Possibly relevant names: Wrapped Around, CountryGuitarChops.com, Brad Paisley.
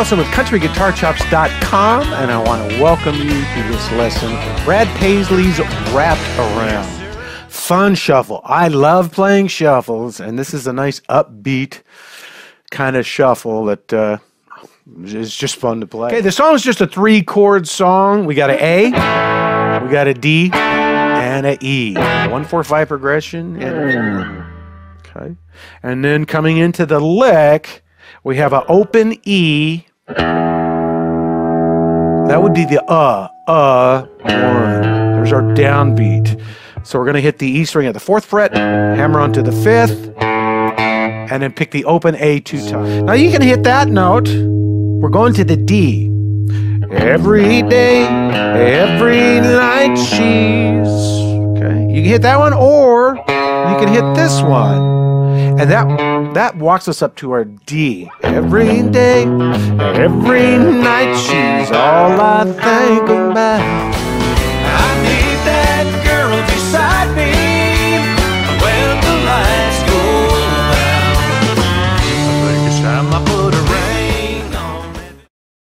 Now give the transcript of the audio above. Carlson with CountryGuitarChops.com, and I want to welcome you to this lesson for Brad Paisley's Wrapped Around. Fun shuffle. I love playing shuffles, and this is a nice upbeat kind of shuffle that is just fun to play. Okay, the song is just a three-chord song. We got an A, we got a D, and an E. 1-4-5 progression. Okay, and then coming into the lick, we have an open E. That would be the one. There's our downbeat. So we're going to hit the E string at the 4th fret, hammer on to the 5th, and then pick the open A 2 times. Now you can hit that note. We're going to the D. Every day, every night she's. Okay, you can hit that one, or you can hit this one. And that walks us up to our D. Every day, every night, she's all I think about.